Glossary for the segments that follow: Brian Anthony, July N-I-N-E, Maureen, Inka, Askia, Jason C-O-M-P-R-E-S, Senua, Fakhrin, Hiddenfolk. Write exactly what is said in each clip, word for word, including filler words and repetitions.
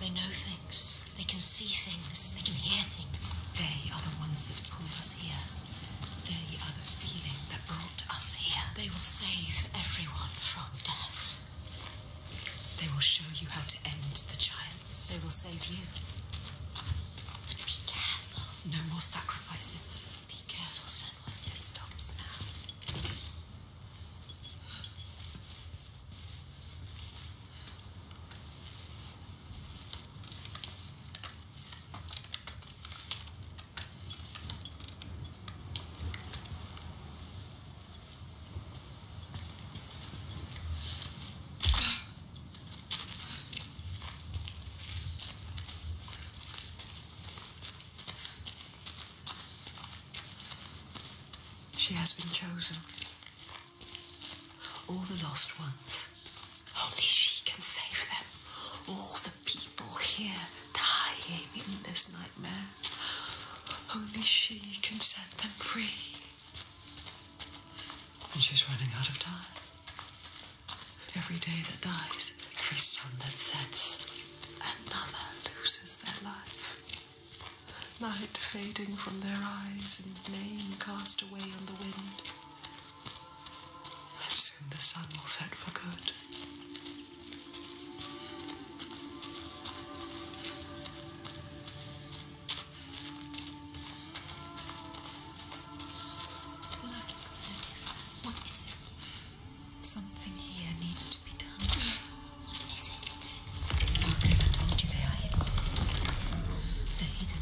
They know things. They can see things. They can hear things. They are the ones that pulled us here. They are the feeling that brought us here. They will save everyone from death. They will show you how to end the giants. They will save you. But be careful. No more sacrifices. Be careful, Senua. This stops now. She has been chosen. All the lost ones. Only she can save them. All the people here dying in this nightmare. Only she can set them free. And she's running out of time. Every day that dies, every sun that sets, another loses their life. Light fading from their eyes and name cast away on the wind. And soon the sun will set for good. Look, so different. What is it? Something here needs to be done. What is it? Margaret told you they are hidden. They're hidden.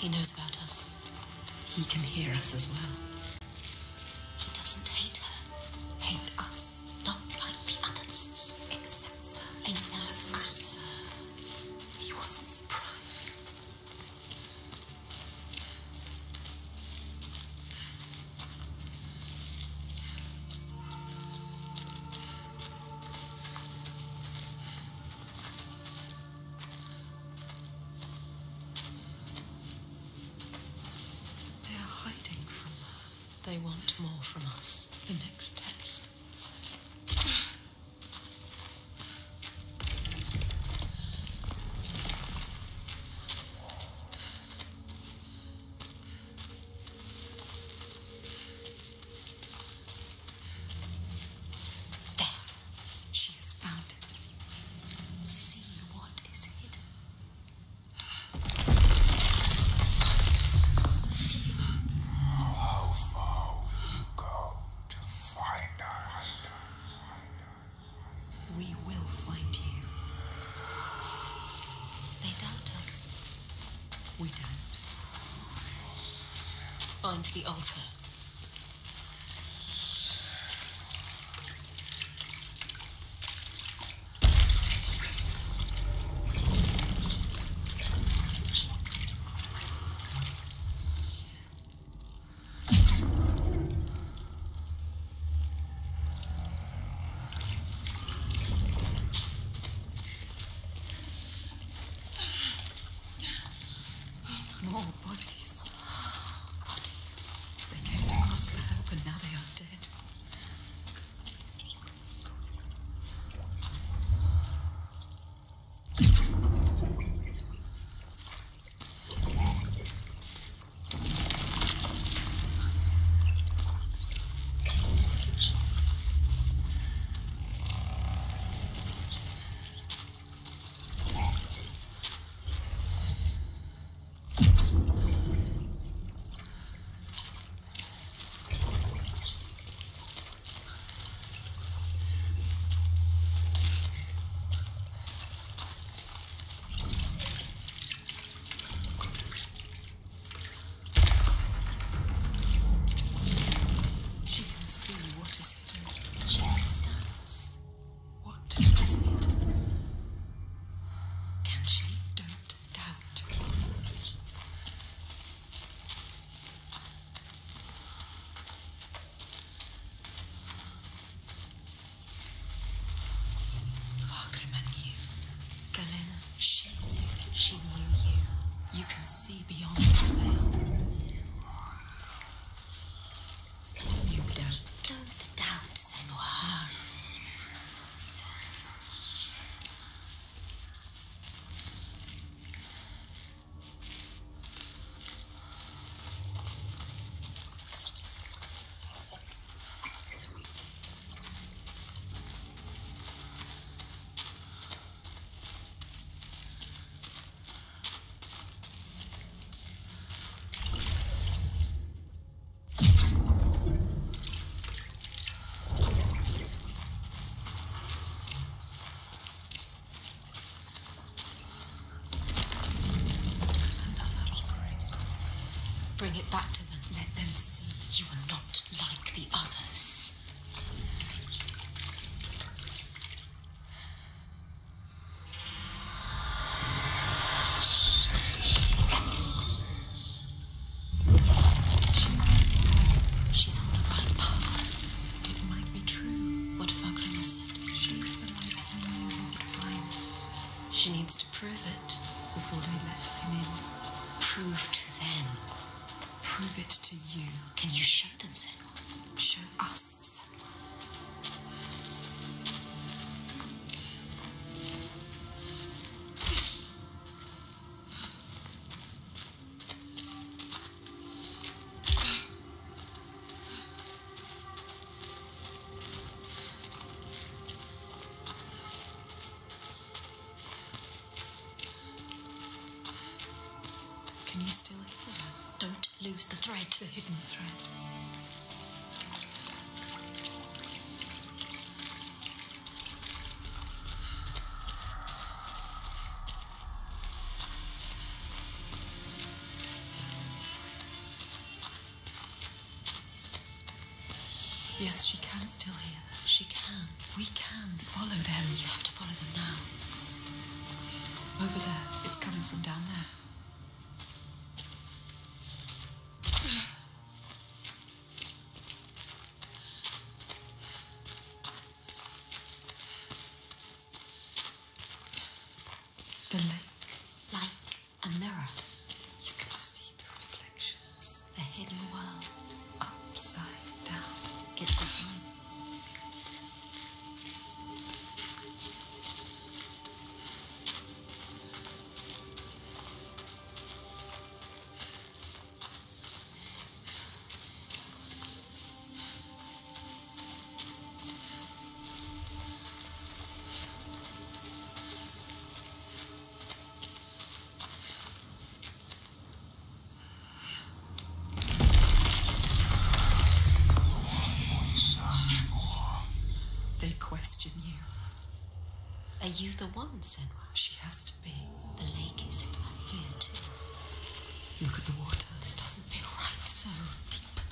He knows about us. He can hear us as well. He doesn't hate her. Hate us. Not like the others. He accepts her. He accepts us. He wasn't surprised. They want more from us. The next text. There. She has found it. See what is hidden. find the altar. Bring it back to them. Let them see you are not like the others. She's on the right path. It might be true. What Fakhrin said. She's the light you would find. She needs to prove it. Before they left him in. Prove to them. Prove it to you. Can you show them, Senua? Show us, Senua. Can you still hear them? Don't lose the thread, the hidden thread. Yes, she can still hear them. She can. We can follow them. You have to follow them now. Over there. It's coming from down there. The lake, like a mirror. You can see the reflections. The hidden world, upside down. It's a sign. Question you. Are you the one, Senua? She has to be. The lake is here too. Look at the water. This doesn't feel right, so...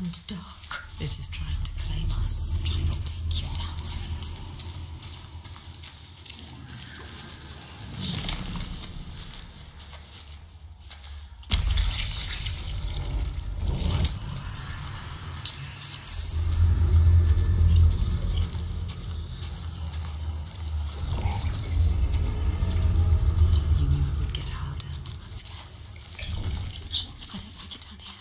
and dark. It is trying to claim us, trying to take you down with it. You knew it would get harder. I'm scared. I don't like it down here.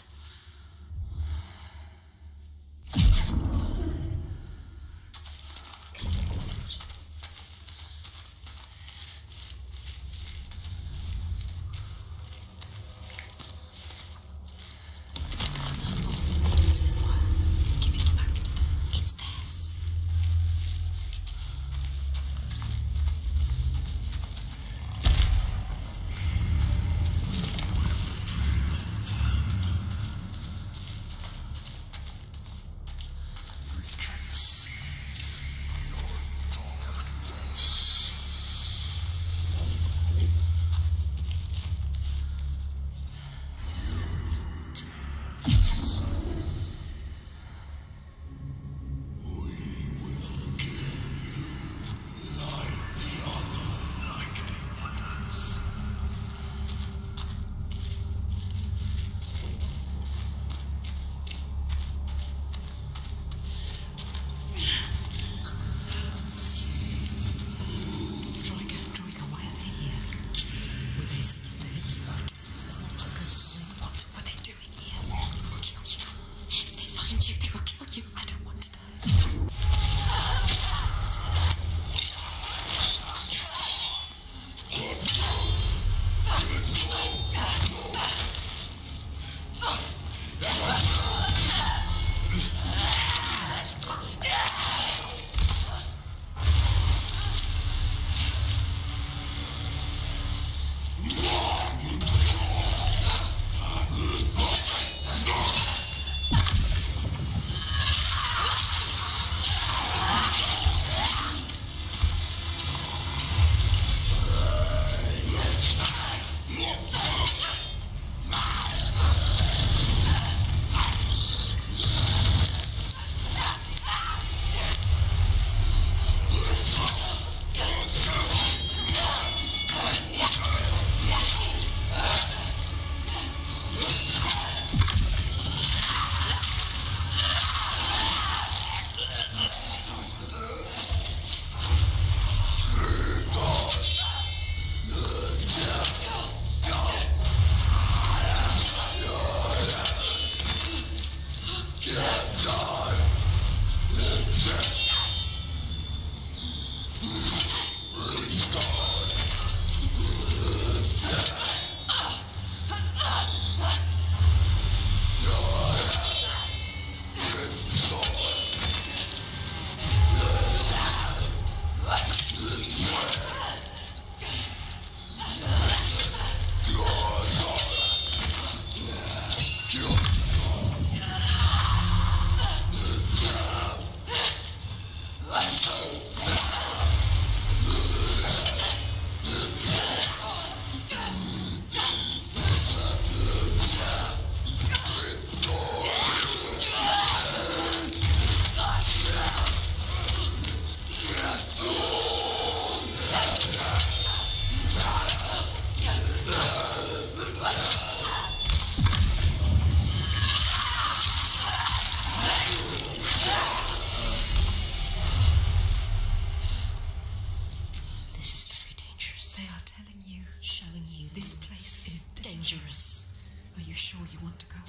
Are you sure you want to go on?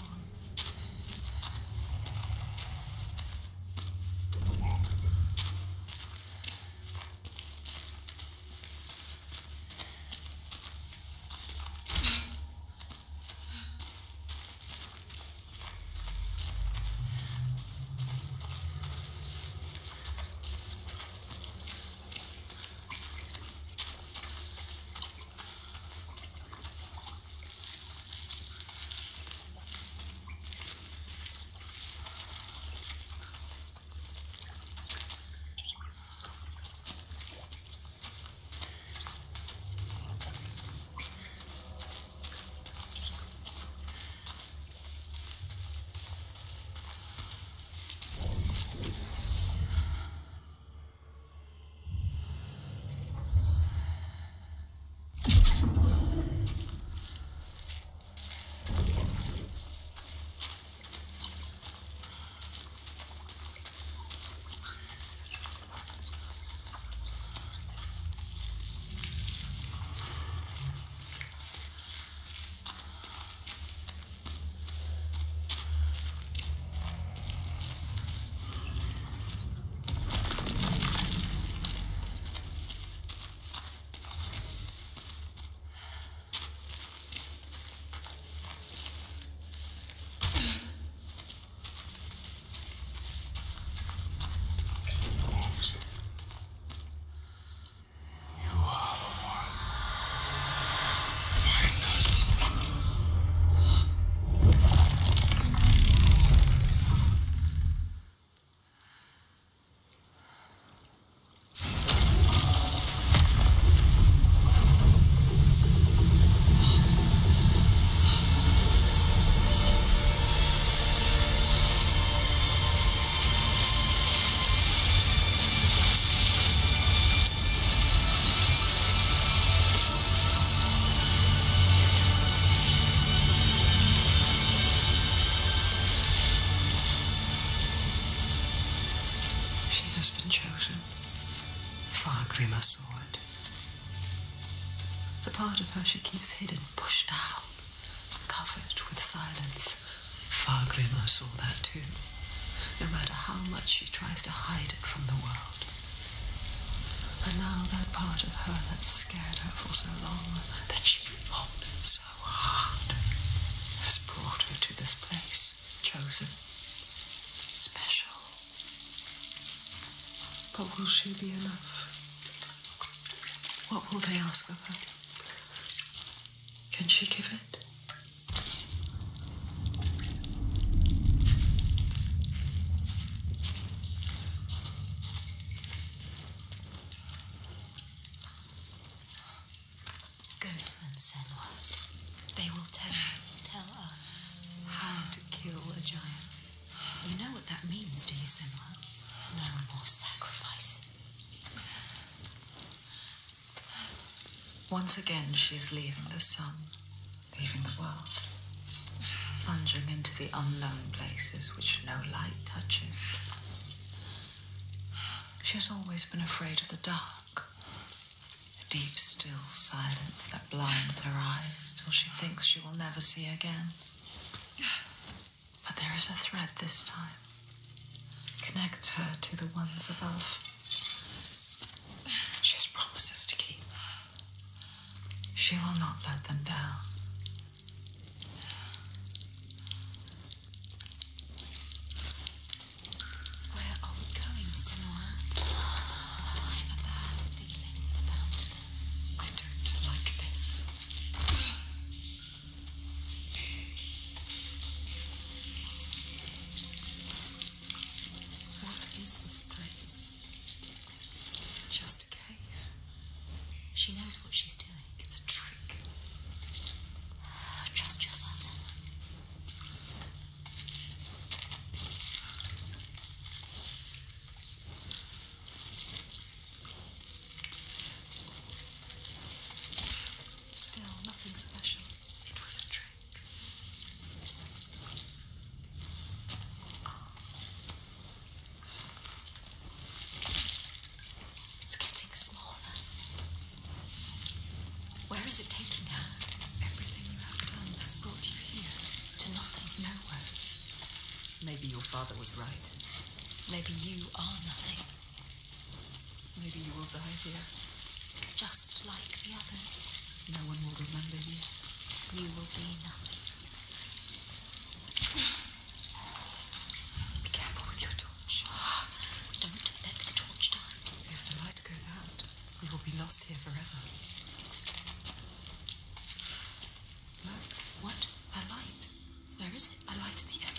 has been chosen, far grimmer sword. The part of her she keeps hidden, pushed down, covered with silence. Far grimmer saw that too, no matter how much she tries to hide it from the world. And now that part of her that scared her for so long, that she fought so hard, has brought her to this place, chosen, special. But will she be enough? What will they ask of her? Can she give it? Once again, she's leaving the sun, leaving the world, plunging into the unknown places which no light touches. She has always been afraid of the dark, the deep, still silence that blinds her eyes till she thinks she will never see again. But there is a thread this time. It connects her to the ones above. She will not let them down. Where are we going, Senua? I have a bad feeling about this. I don't like this. What is this place? Just a cave. She knows what she's doing. It's a trick. Trust yourself, Senua. Still, nothing special. It was a trick. It's getting smaller. Where is it taking her? Maybe your father was right. Maybe you are nothing. Maybe you will die here. Just like the others. No one will remember you. You will be nothing. Be careful with your torch. Don't let the torch die. If the light goes out, we will be lost here forever. Look. What? A light. Where is it? A light at the end.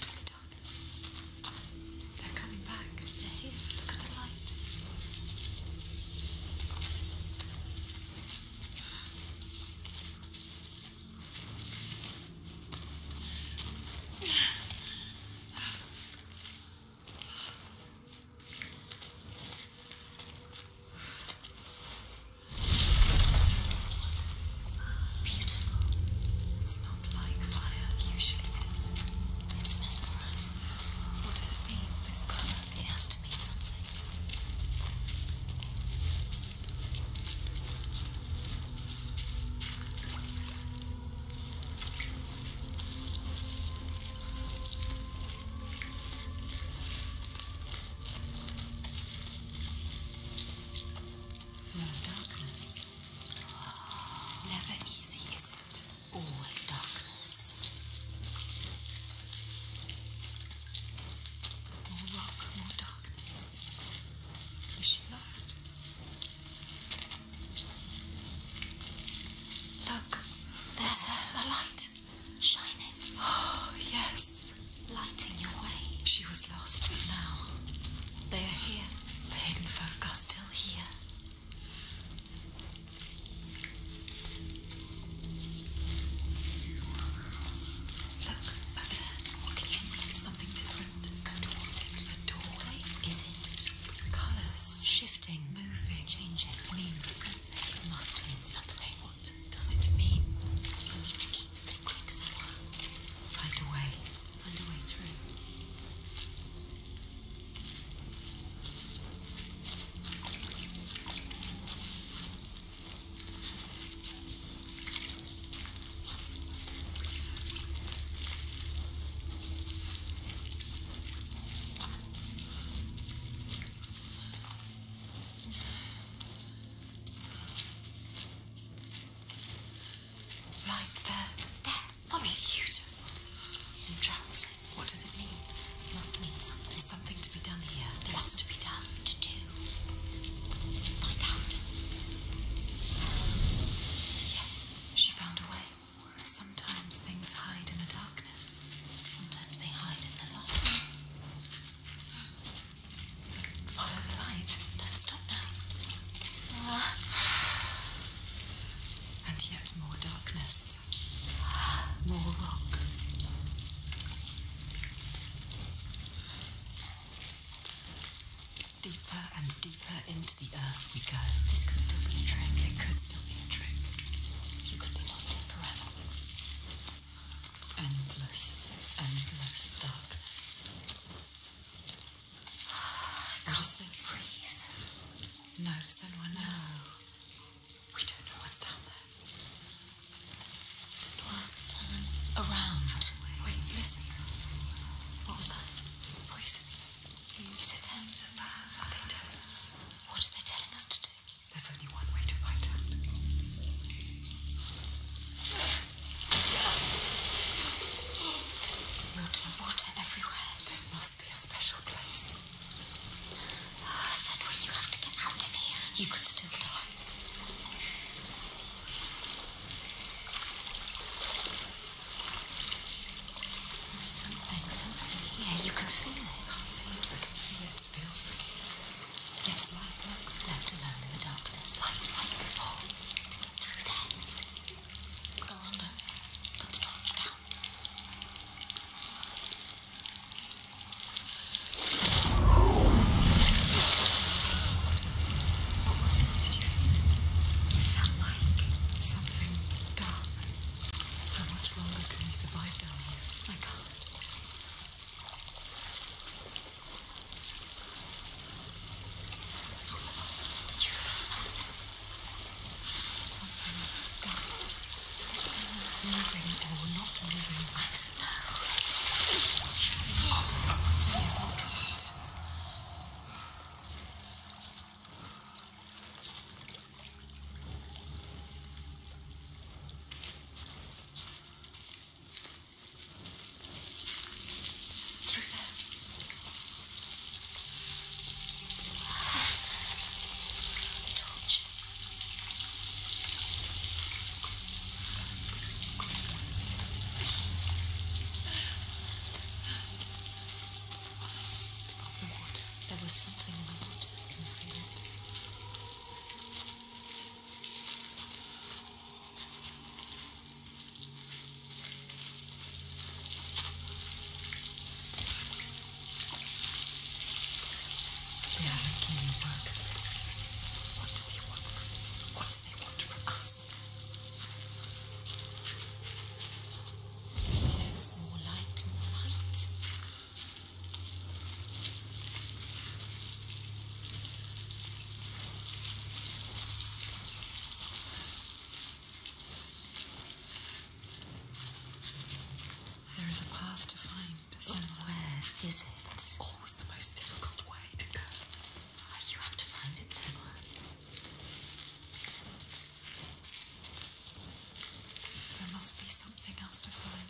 There's something to be done here. There's to be done to do. Find out. Yes, she found a way. Sometimes things hide in the darkness. Sometimes they hide in the light. Follow the light. Don't stop now. Uh. And yet more darkness. More rock. Deeper and deeper into the earth we go. This could still be a trick. It could still be a trick. You could be lost here forever. Endless, endless darkness. What is this? Breathe. No, send one no. We don't know what's down there. Send one down. Around. Wait, listen. What was that? Voices. Is it them? Are they telling us? What are they telling us to do? There's only one way to find out. Water, water everywhere. This must be a special place. Oh, Senua, you have to get out of here. You could still die. There is something, something here. You can feel it. I can't see it, but I can feel it. It feels... Yes, light, look. Left alone in the darkness. Light, like before. To get through there. Go under. Put the torch down. What was it? Did you feel it? It felt like... Something dark. How much longer can we survive down here? I can't. Is it? Always the most difficult way to go. Oh, you have to find it somewhere. There must be something else to find.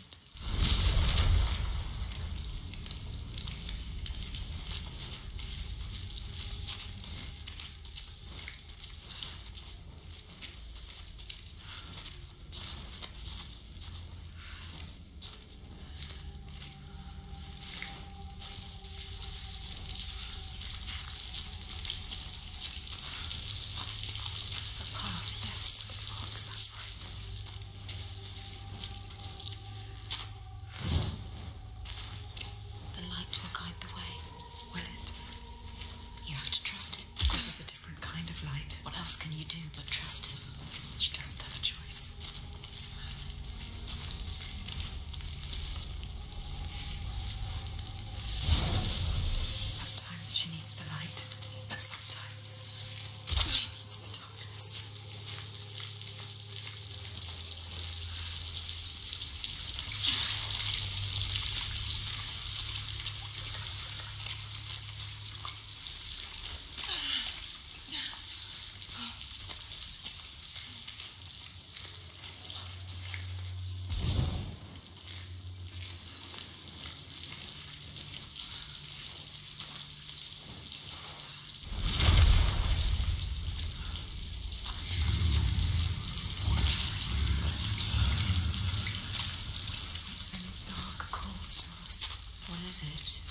What is it?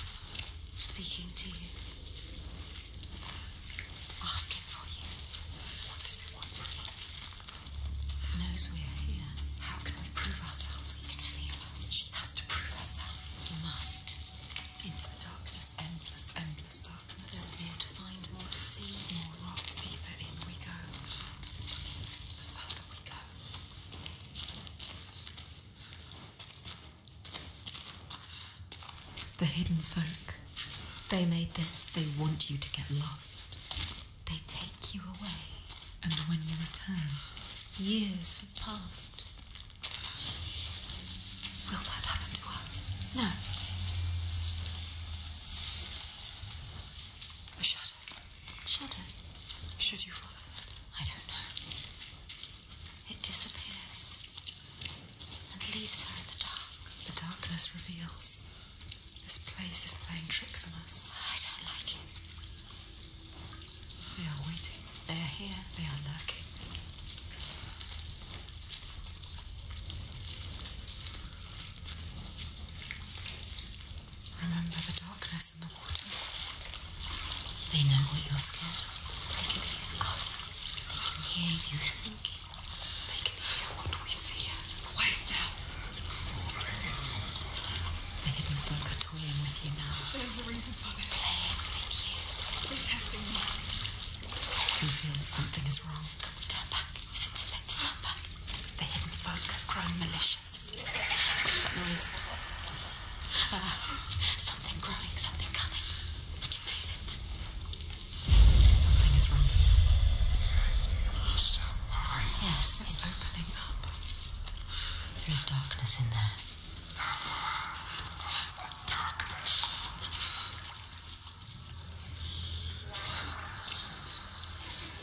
Speaking to you. Asking for you. What does it want from us? It knows we are here. How can we prove ourselves? It can feel us. She has to prove herself. We must. Into the darkness. Endless, endless darkness. There's more to find, more to see. More rock. Deeper in we go. The further we go. The hidden folk. They made this. They want you to get lost. They take you away. And when you return, years have passed. Will that happen to us? No. I shudder. Shudder? Should you follow that? I don't know. It disappears and leaves her in the dark. The darkness reveals. This place is playing tricks on us. I don't like it. They are waiting. They are here. They are lurking. Remember the darkness in the water. They know what you're scared of. They can hear us. They can hear you thinking. They can hear what we fear. Wait now. The hidden folk are toying with you now. There's a reason for this. Playing with you. They're testing me. You feel that something is wrong. Can we turn back? Is it too late to turn back? The hidden folk have grown malicious. Noise. Ah, something growing, something coming. I can feel it. Something is wrong. Yes, it's opening up. There is darkness in there.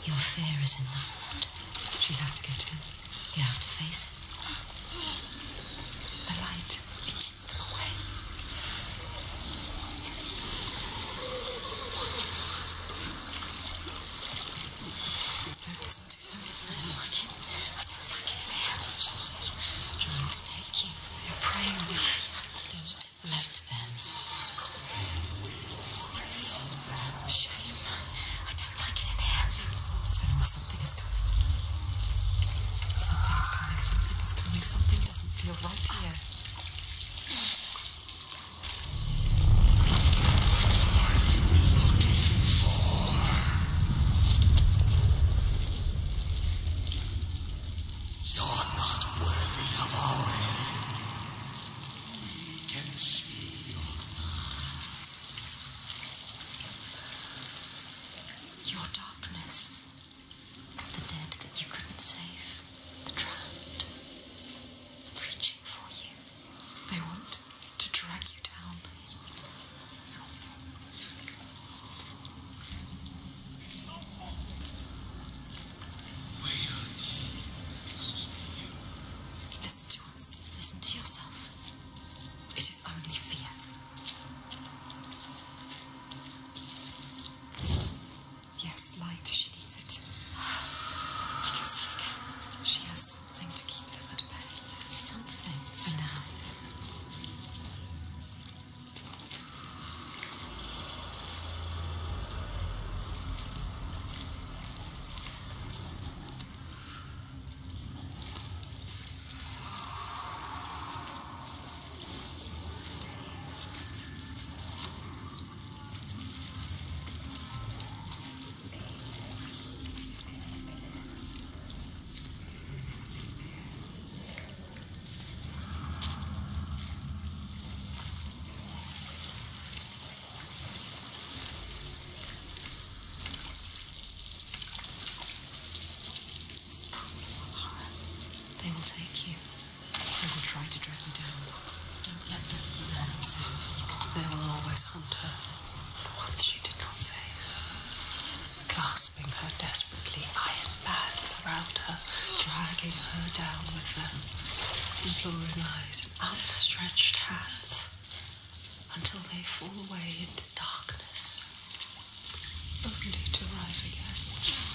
Your fear is in that wound. She has to go to him. You have to face it. The light, it keeps them away. Don't listen to them. I don't like it. I don't like it. They are trying to take you. They are preying on your fear. Don't let them. Shame. I don't like it in here. Senua, something is coming. Something is coming, something is coming, something doesn't feel right here. You're not worthy of our aid. We can see your mind. Your darkness. The dead that you couldn't save. The drowned. Reaching for you. They want to drag you down. We are dead because of you. Listen to us. Listen to yourself. It is only fear. Yes, light. She needs it. I can see again. She has something to keep them at bay. Something. For now. It's probably horror. They will take you. They will try to drag you down. Don't let them. Let them save. They will always hunt her. The ones she did not save. Clasping her desperately, iron bands around her, dragging her down with them. Imploring eyes and outstretched hands. Until they fall away into darkness. Only to rise again. Lost your mind.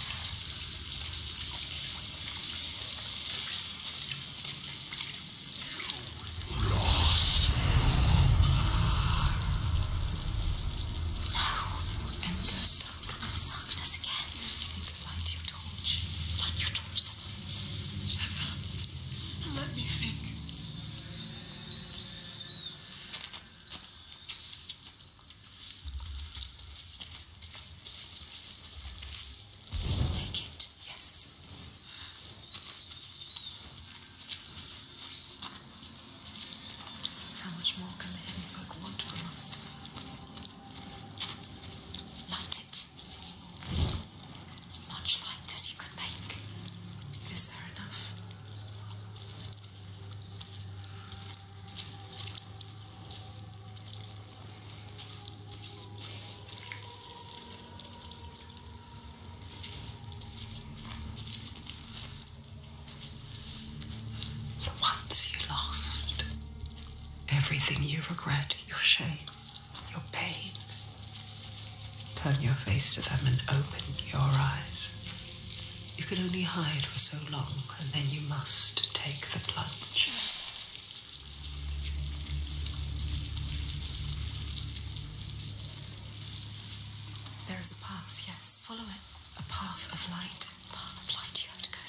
regret, your shame, your pain. Turn your face to them and open your eyes. You can only hide for so long, and then you must take the plunge. There is a path, yes. Follow it. A path of light. A path of light, you have to go there.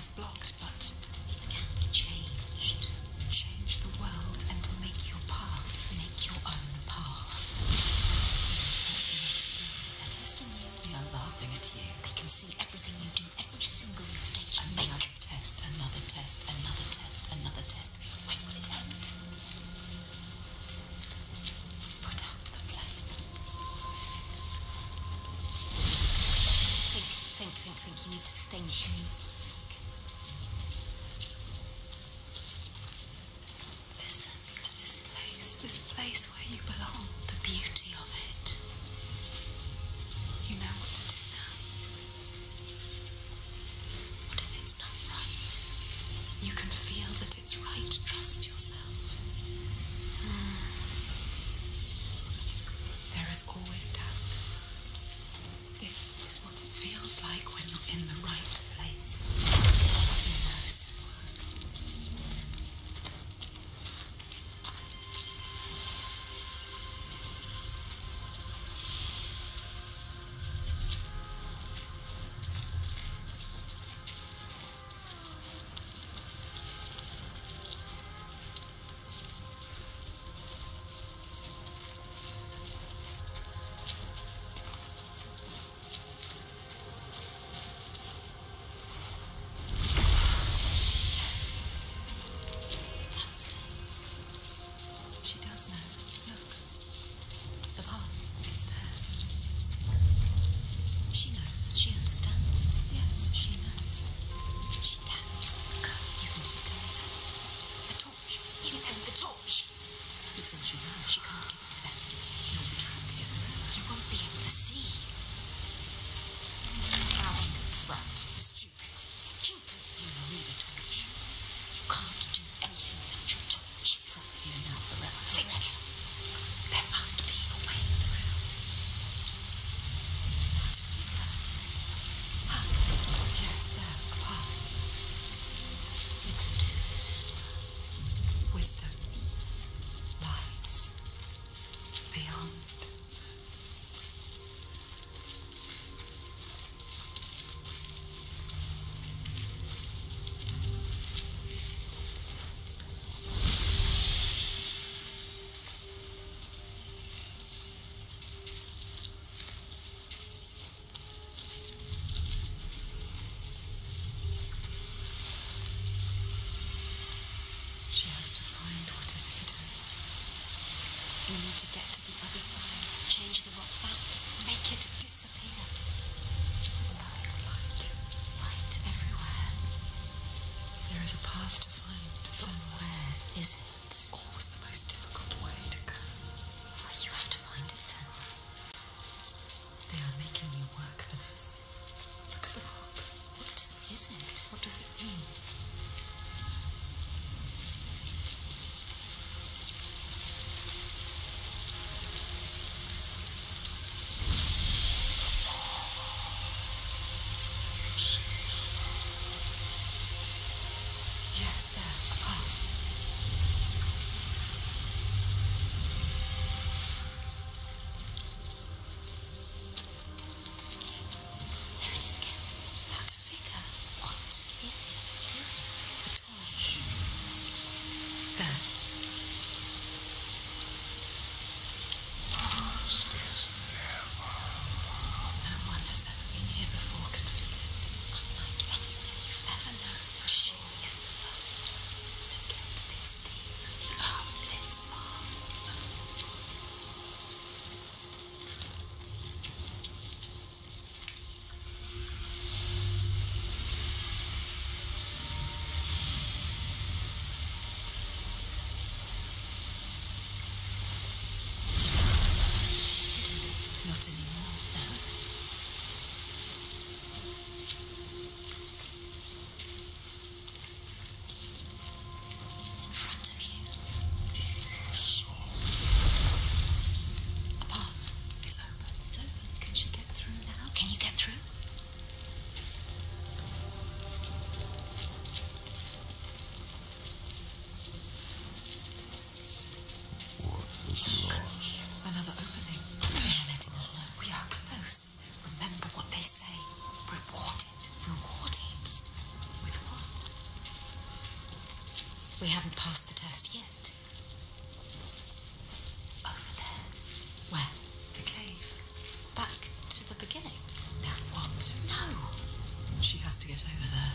Is blocked, but it can be changed. Change the world and make your path, make your own path. at you. They can see everything you do, every single mistake you make. Another test, another test, another test, another test. When will it end? Put out the flame. Think, think, think, think. You need to think. She needs to think. We haven't passed the test yet. Over there. Where? The cave. Back to the beginning. Now what? She has to get over there.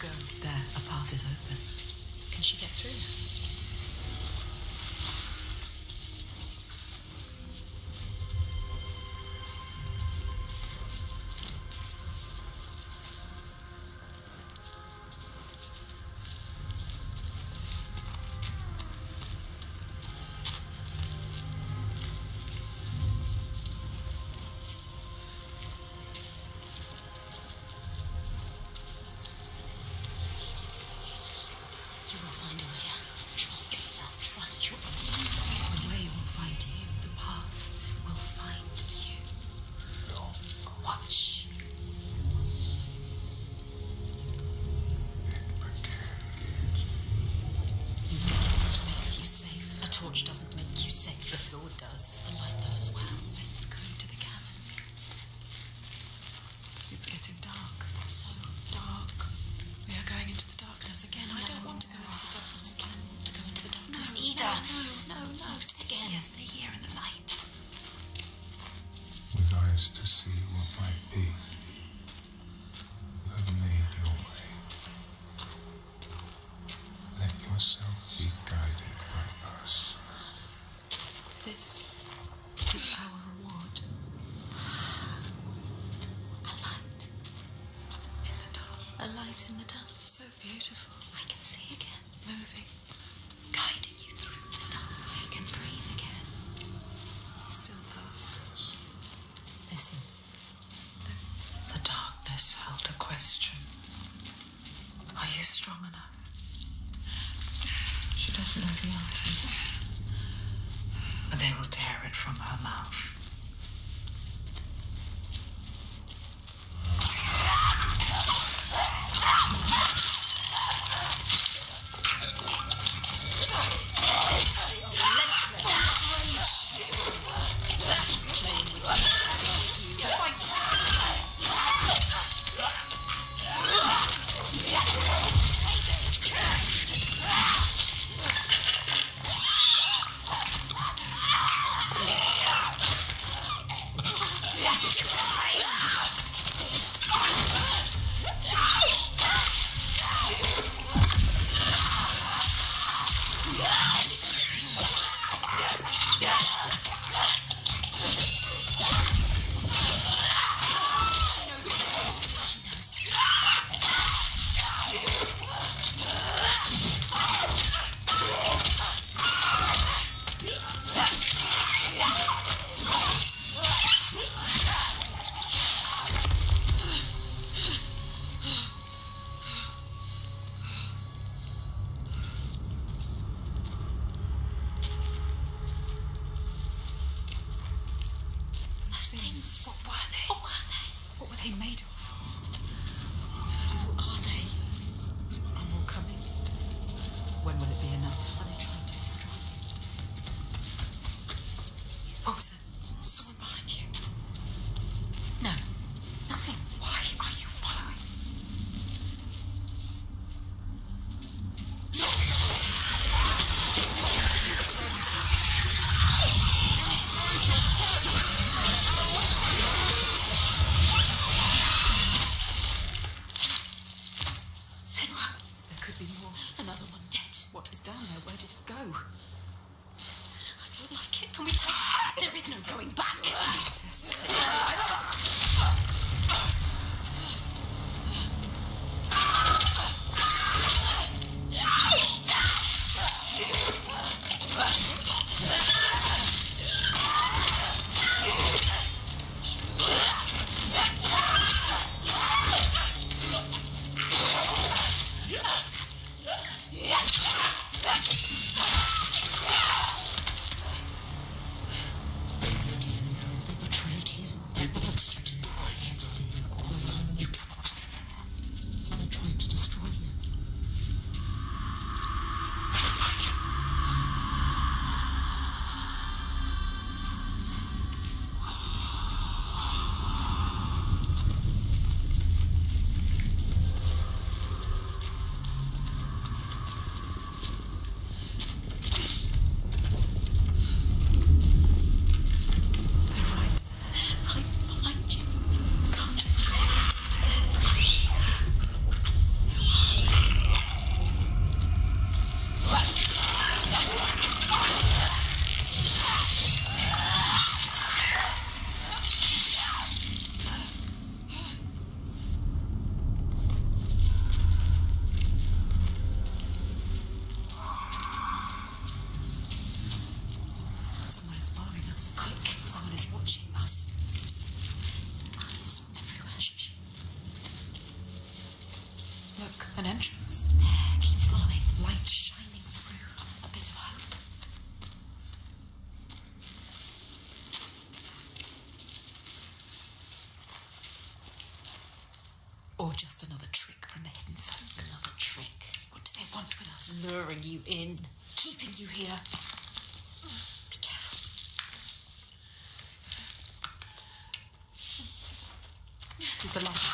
Go there. A path is open. Can she get through now? To see what might be. You have made your way. Let yourself be guided by us. This is our reward. A light in the dark. A light in the dark. So beautiful. I can see again. Moving. Guiding. Listen. The darkness held a question. Are you strong enough? She doesn't know the answer. But they will tear it from her mouth. Or just another trick from the hidden folk? Another trick? What do they want with us? Luring you in. Keeping you here. Be careful. Did the lights...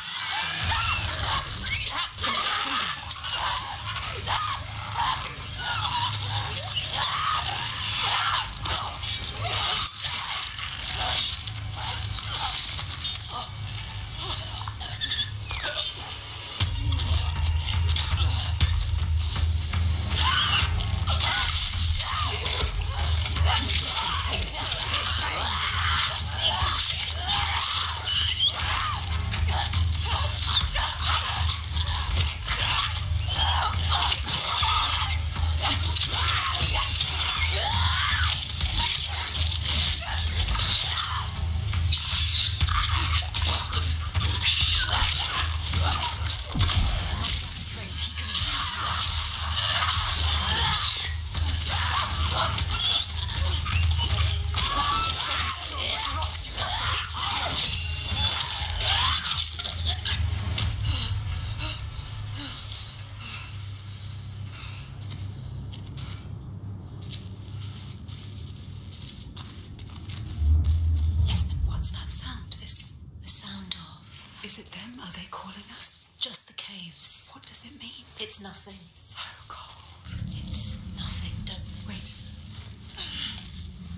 Is it them? Are they calling us? Just the caves. What does it mean? It's nothing. So cold. It's nothing. Don't... Wait.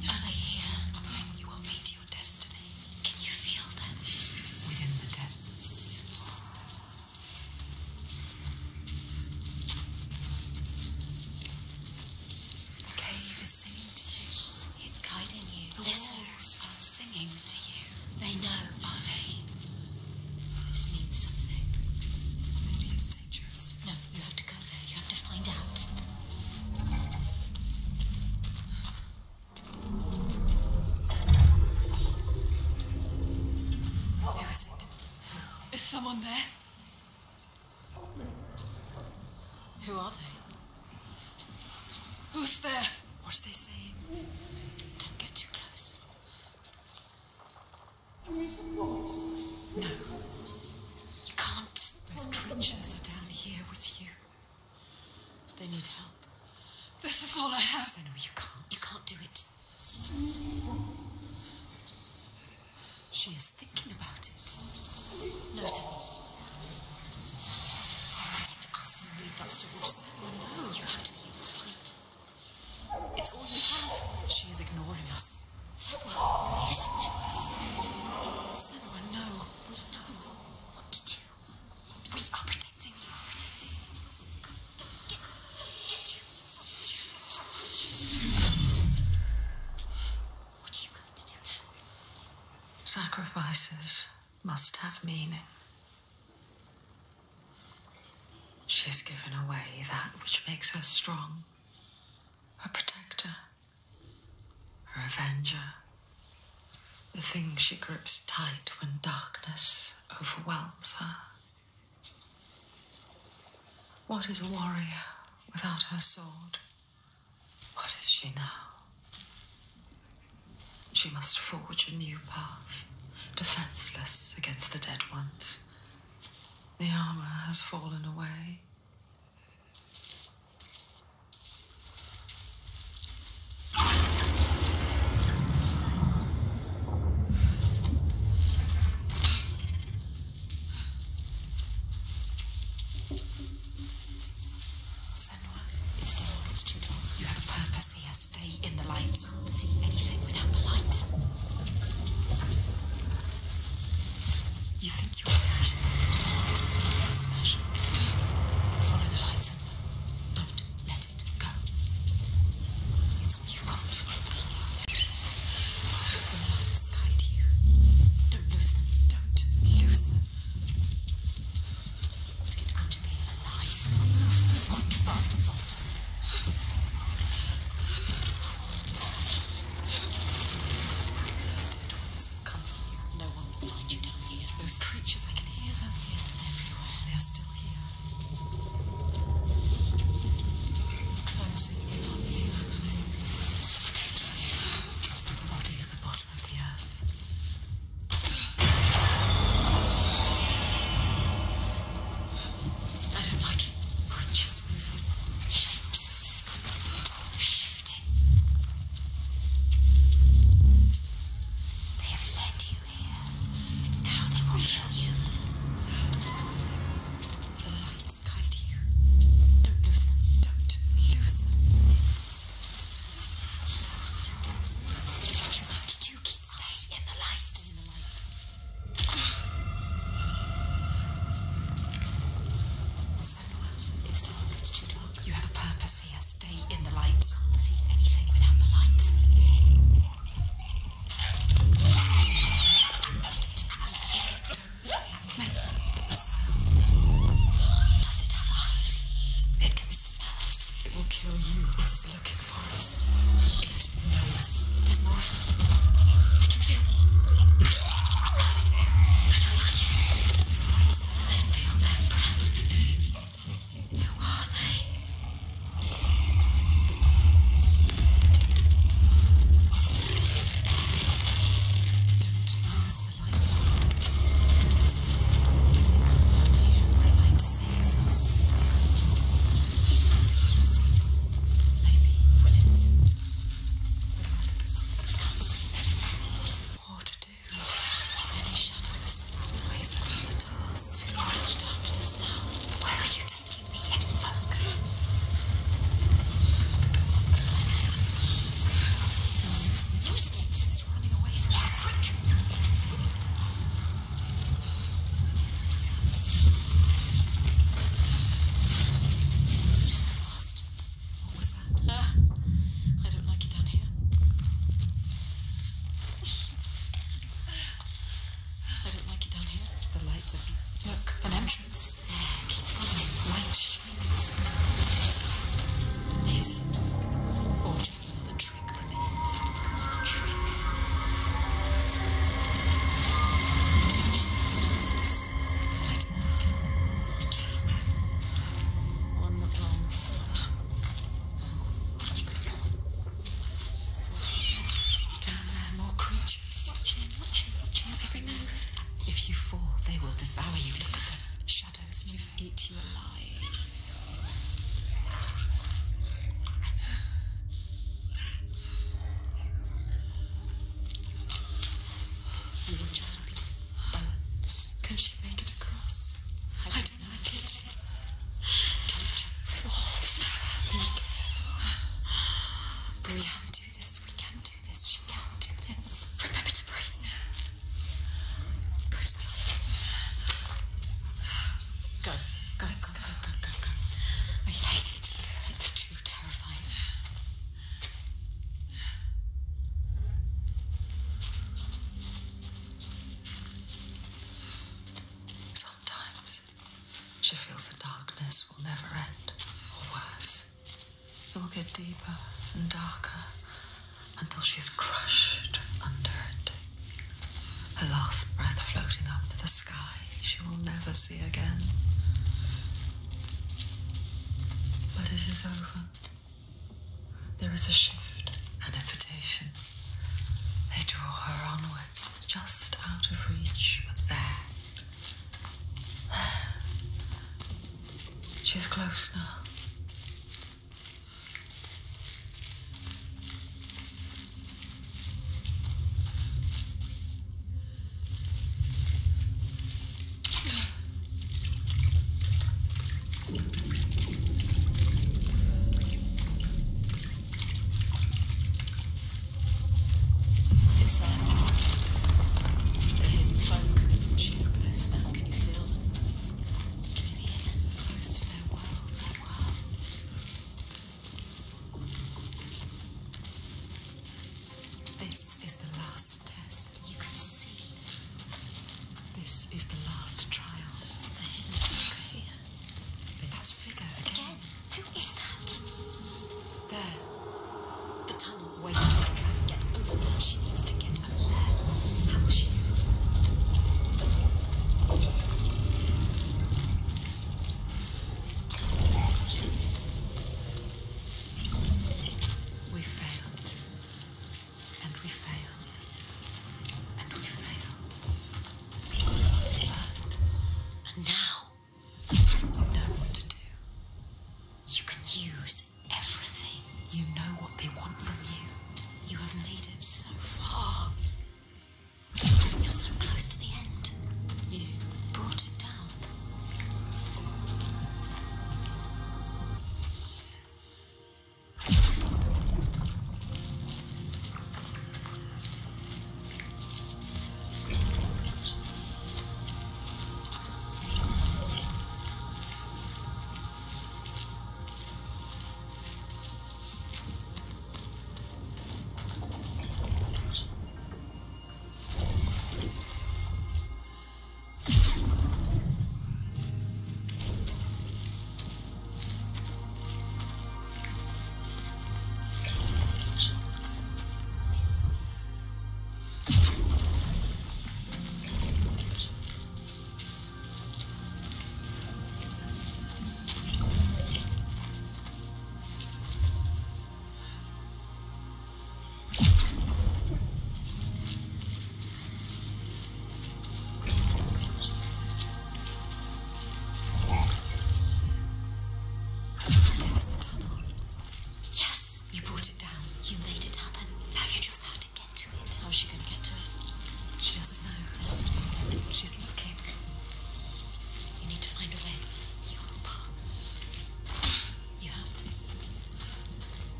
Are they here? You will meet your destiny. Can you feel them? Within the depths. The cave is singing to you. It's guiding you. The Listen. Walls are singing to you. They know, are they? Is someone there? Who are they? Who's there? What are they saying? Don't get too close. No. You can't. Those creatures are down here with you. They need help. This is all I have. So no, you can't. You can't do it. She is thinking about it. Noted. Protect us. Leave us to water someone. No, you have to be able to fight. It's all you have. She is ignoring us. Someone, listen to us. Someone, no. We know what to do. We are protecting you. Don't get What are you going to do now? Sacrifices must have meaning. She has given away that which makes her strong, her protector, her avenger, the thing she grips tight when darkness overwhelms her. What is a warrior without her sword? What is she now? She must forge a new path. Defenseless against the dead ones. The armor has fallen away. Senua, it's dark, it's too dark. You have a purpose here. Stay in the light. I can't see anything without the light. You think you're special? Special. Follow the light, someone. Don't let it go. It's all you've got. The lights guide you. Don't lose them. Don't lose them. Let's get out of here alive. Move, move on. Faster, faster. Dead ones will come for you. No one will find you down. Those creatures, I can hear them, hear them everywhere. They are still here. Closing in on you. Suffocating you. Just a body at the bottom of the earth. They will devour you. Look at them. Shadows move. Eat you alive. You will just be bones. Can she make it across? I don't, I don't like it. Don't fall. Be careful. Breathe. We can do this. We can do this. She can do this. Remember to breathe. Go to the other. Go. Go. Let's go. Go, go, go, go. I hate it here. It's too terrifying. Sometimes she feels the darkness will never end, or worse. It will get deeper and darker until she is crushed under it. Her last breath floating up to the sky she will never see again. But it is over. There is a shift, an invitation. They draw her onwards, just out of reach, but there. She's close now. It's there. The hidden folk. She's close now. Can you feel them? Can you hear them? Close to their world. Their world. This is the last test. You can see. This is the last trial. The hidden folk are here. That figure again. Again? Who is that? There. The tunnel. Wait. She needs to get over there. How will she do it? We failed. And we failed. And we failed. And now you know what to do. You can use everything. You know what they want from you. You have made it so far. You're so close to the end. You brought it down.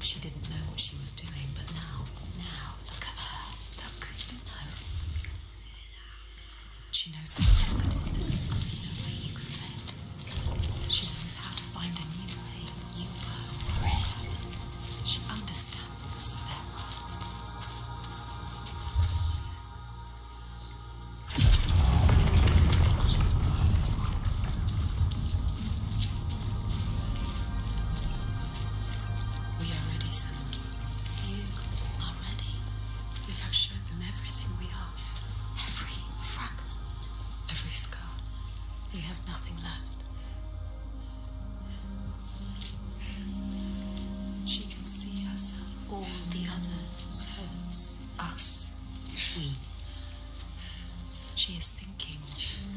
She didn't know what she was doing, but now, now, look at her. Look, you know. She knows how to look at it. There's no way you can fail. She knows how to find a new way. You were ready. She understands their hopes, us, we. She is thinking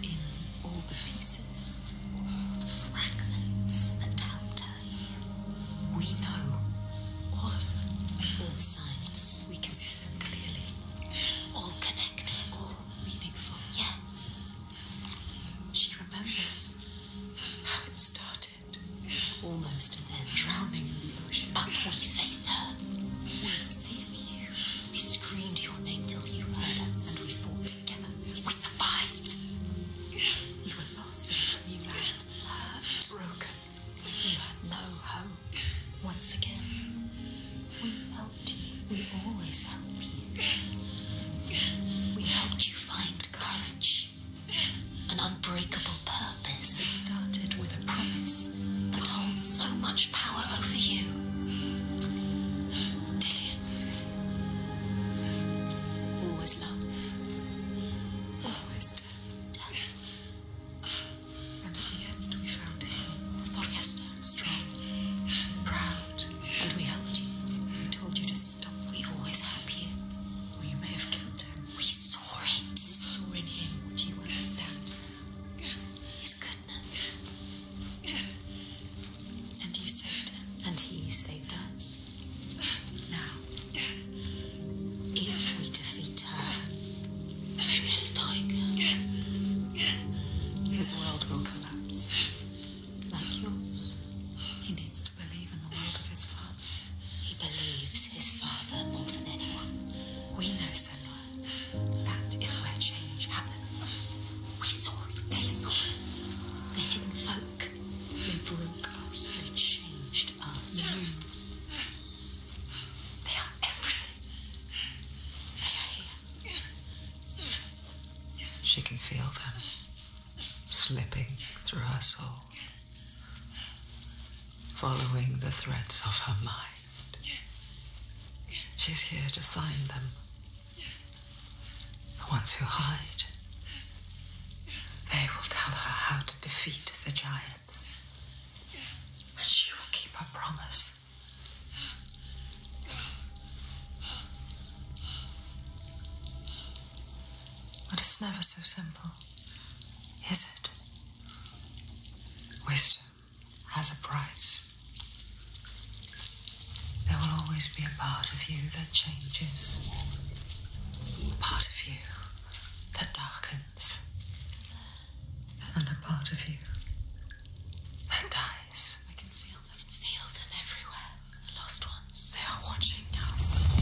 in over, slipping through her soul, following the threads of her mind. She's here to find them, the ones who hide. They will tell her how to defeat the giants, and she will keep her promise. But it's never so simple, is it? Wisdom has a price. There will always be a part of you that changes, a part of you that darkens, and a part of you that dies. I can feel them. I can feel them everywhere. The lost ones. They are watching us.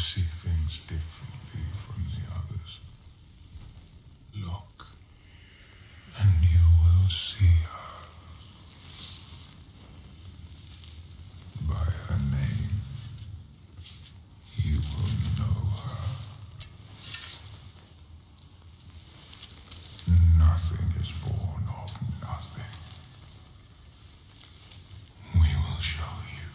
See things differently from the others. Look, and you will see her by her name. You will know her. Nothing is born of nothing. We will show you.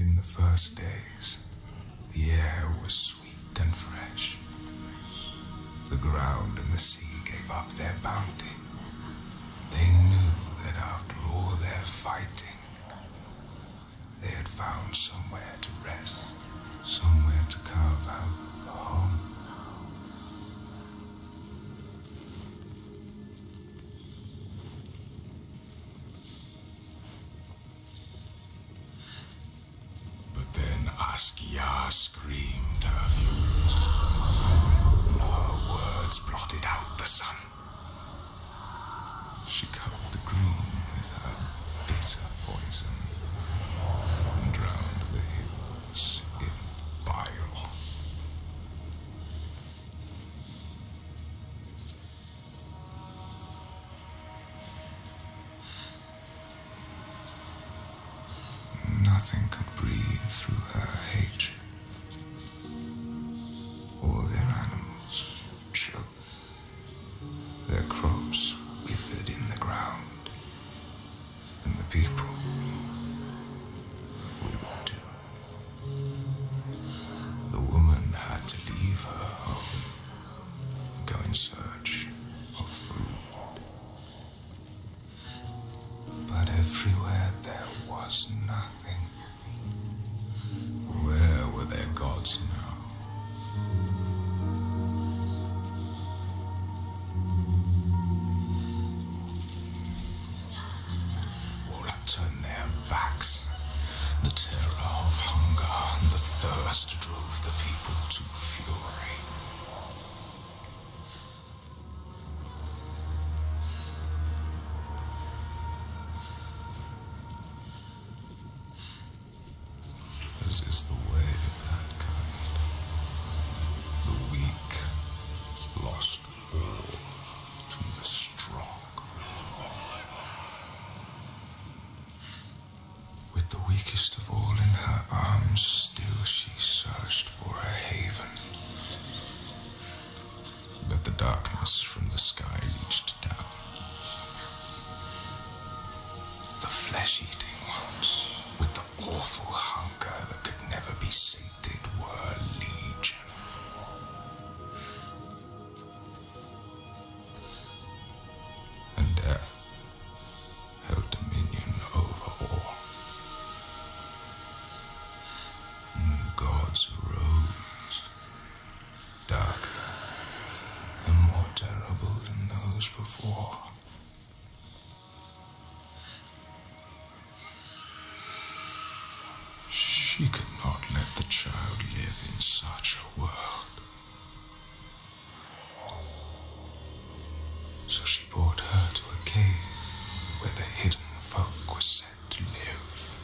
In the first days, the air was sweet and fresh. The ground and the sea gave up their bounty. They knew that after all their fighting, they had found somewhere to rest, somewhere to carve out a home. Inka screamed her fury. Her words blotted out the sun. She covered the green with her bitter poison and drowned the hills in bile. Nothing could breathe through her hatred. All their animals choked, their crops withered in the ground, and the people withered. The woman had to leave her home and go in search of food. But everywhere there was nothing. Their gods now. All had turned their backs. The terror of hunger and the thirst drove the people to fury. This is the way of that kind. The weak lost all to the strong. With the weakest of all in her arms, still she searched for a haven. But the darkness from the sky reached down. The flesh-eating ones, with the awful hunger that could never be sated, were legion. And death held dominion over all. New gods arose, darker and more terrible than those before. She could not let the child live in such a world. So she brought her to a cave where the hidden folk were said to live,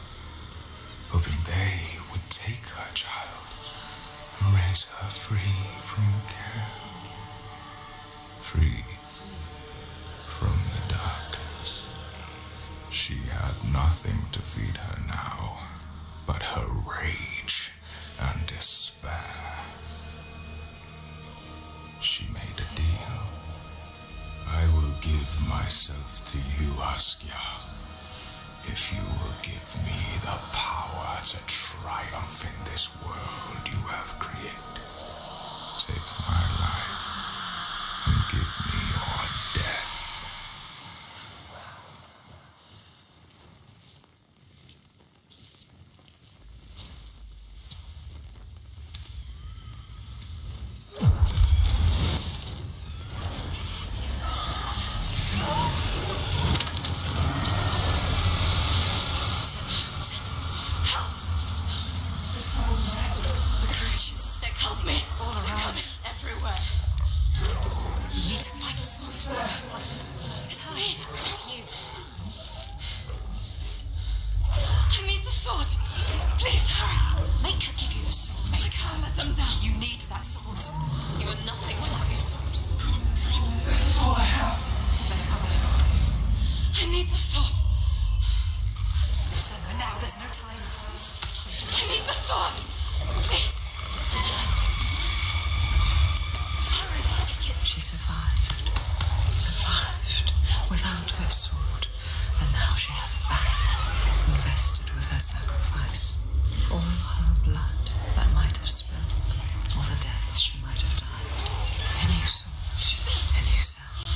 hoping they would take her child and raise her free from care, free from the darkness. She had nothing to feed her now but her rage and despair. She made a deal. I will give myself to you, Askia, if you will give me the power to triumph in this world you have created. Take my life and give me your death. Please hurry. Make her give you the sword. Make her let them down. You need that sword. You are nothing without your sword. For help. They're coming. I need the sword. Listen, now there's no time. I need the sword. Please. Hurry, take it. She survived. Survived without her sword. And now she has it back, invested with her sacrifice. All her blood that might have spilled, or the death she might have died. A new soul, a new self, a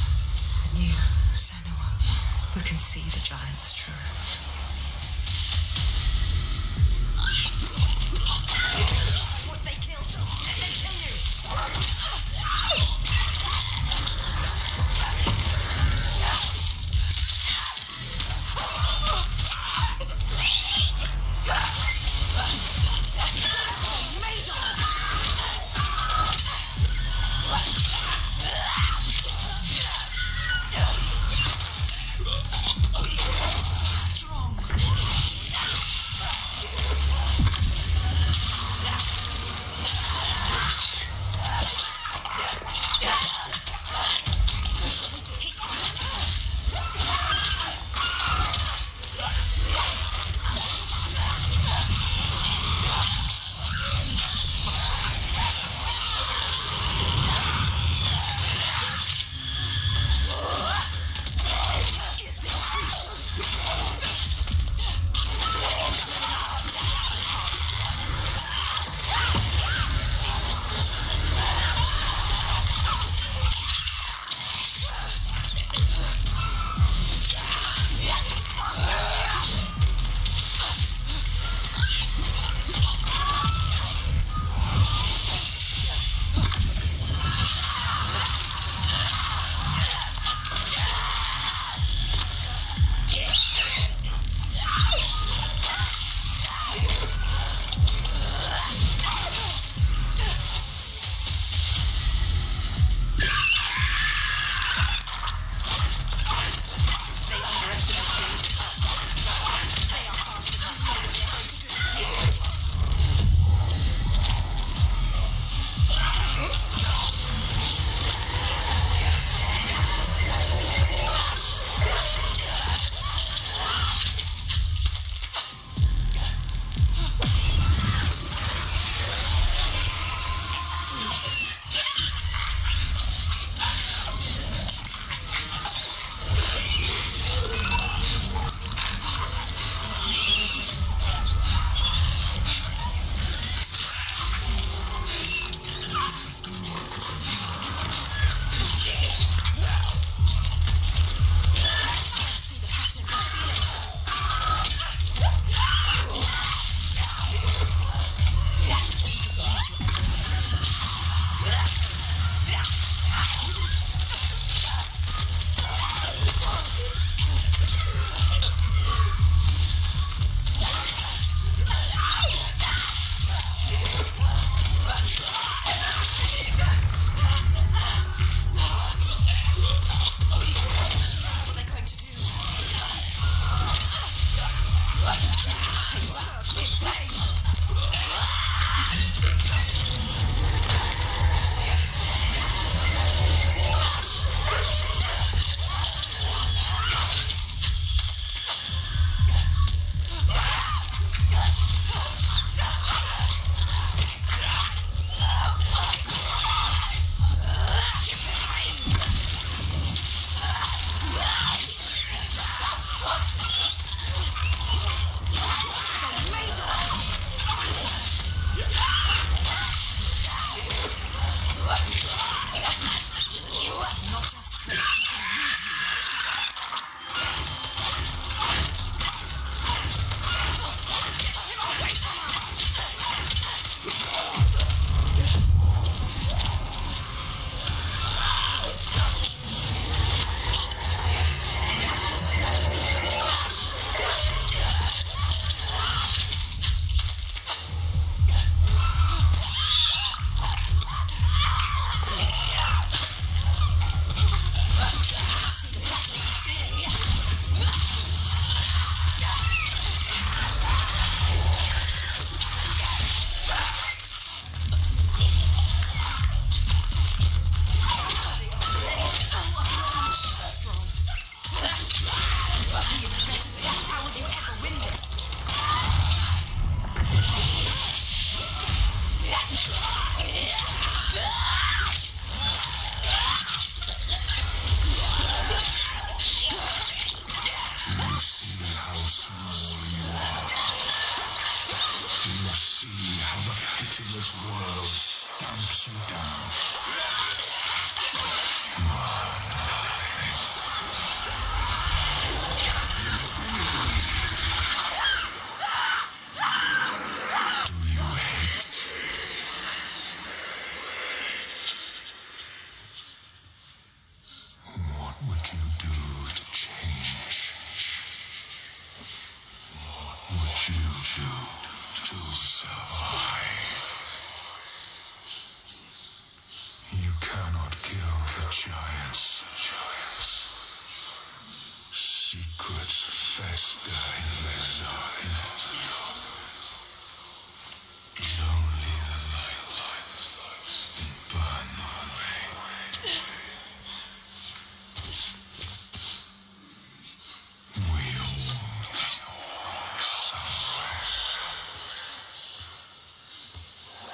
new Senua, who can see the giant's truth. merciless world stamps you down. You are nothing. Do you hate? What would you do to change? What would you do to survive? You cannot kill the giants. Secrets fester in their sides. Lonely the night, and burn them away. We'll walk somewhere.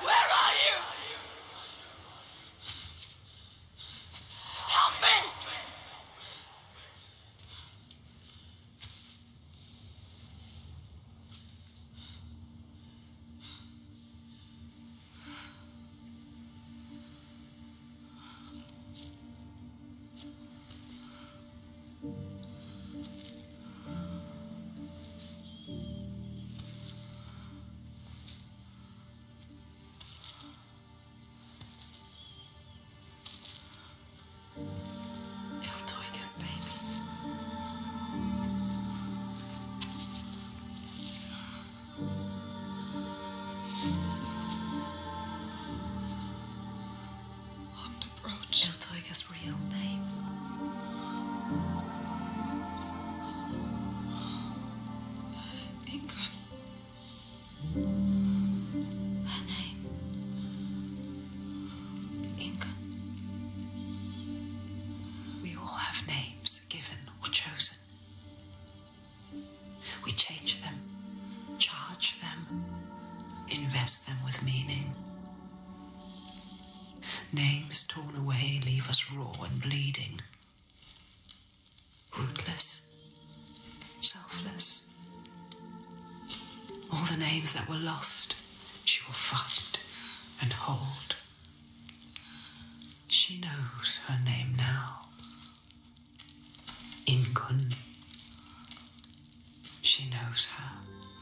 Where are you? Help me! His real name. Inka. Her name. Inka. We all have names given or chosen. We change them, charge them, invest them with meaning. Names torn away leave us raw and bleeding. Rootless, selfless. All the names that were lost, she will find and hold. She knows her name now. Inka. She knows her.